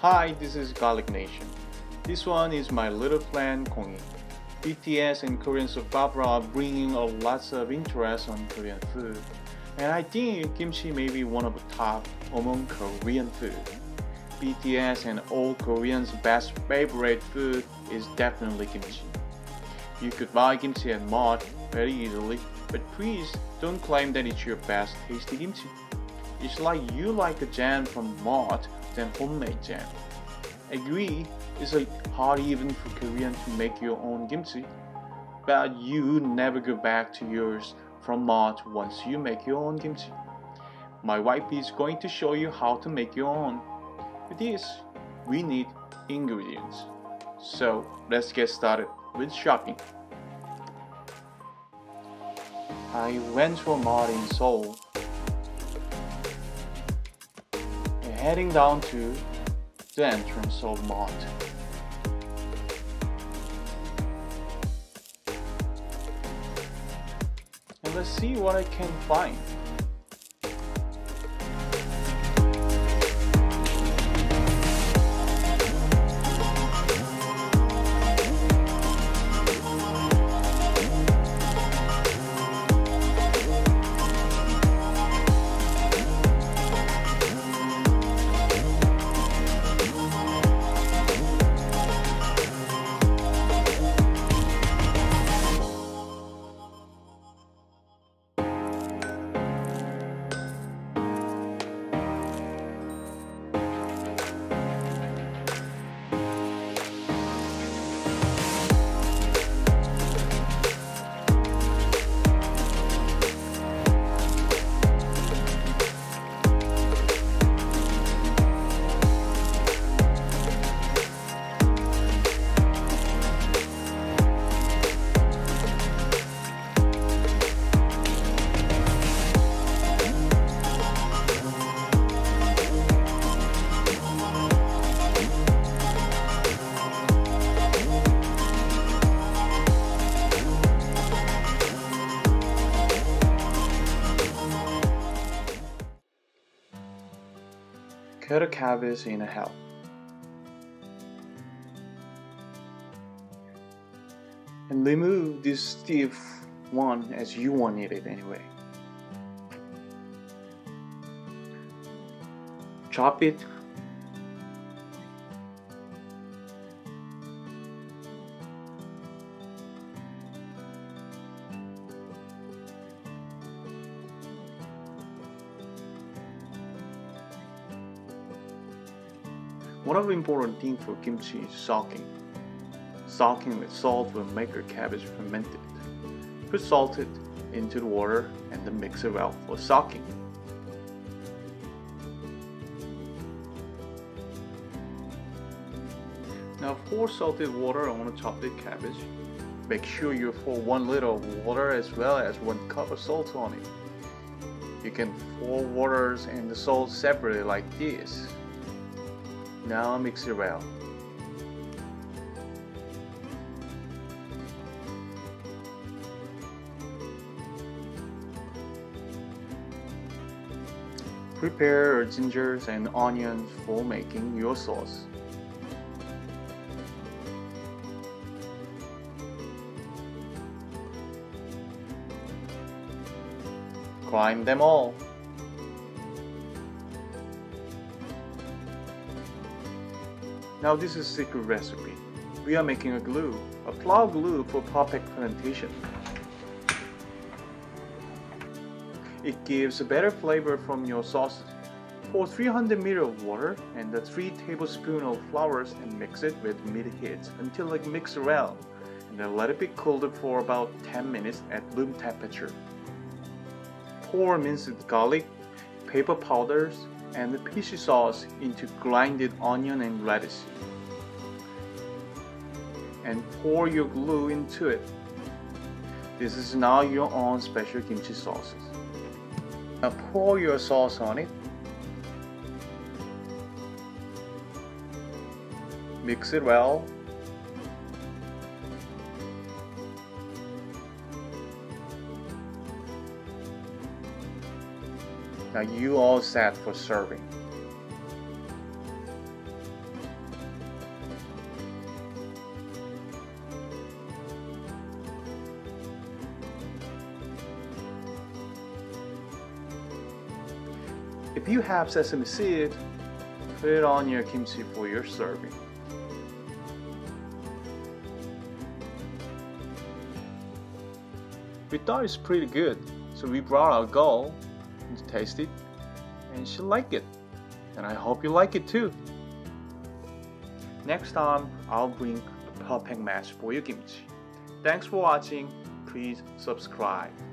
Hi, this is Garlic Nation. This one is my little plant Kongin. BTS and Korean soap opera are bringing a lots of interest on Korean food, and I think kimchi may be one of the top among Korean food. BTS and all Koreans' best favorite food is definitely kimchi. You could buy kimchi at mart very easily, but please don't claim that it's your best tasty kimchi. It's like you like a jam from mart than homemade jam. Agree, it's hard even for Korean to make your own kimchi, but you never go back to yours from mart once you make your own kimchi. My wife is going to show you how to make your own. For this, we need ingredients. So let's get started with shopping. I went to a mart in Seoul. Heading down to the entrance of mart. And let's see what I can find. Cut a cabbage in half. And remove this stiff one as you want it anyway. Chop it. One of the important things for kimchi is soaking. Soaking with salt will make your cabbage fermented. Put salt into the water and then mix it well for soaking. Now pour salted water on the chopped cabbage. Make sure you pour 1 liter of water as well as 1 cup of salt on it. You can pour waters and the salt separately like this. Now mix it well. Prepare ginger and onions for making your sauce. Grind them all. Now this is a secret recipe. We are making a glue, a flour glue for perfect fermentation. It gives a better flavor from your sauce. Pour 300 ml of water and 3 tablespoons of flour and mix it with mid-heat until it mixes well, and then let it be cooled for about 10 minutes at room temperature. Pour minced garlic, pepper powders, and the fishy sauce into grinded onion and lettuce, and pour your glue into it. This is now your own special kimchi sauce. Now pour your sauce on it. Mix it well. Now you all set for serving. If you have sesame seed, put it on your kimchi for your serving. We thought it's pretty good, so we brought our girl to taste it, and she liked it. And I hope you like it too. Next time, I'll bring the perfect match for your kimchi. Thanks for watching. Please subscribe.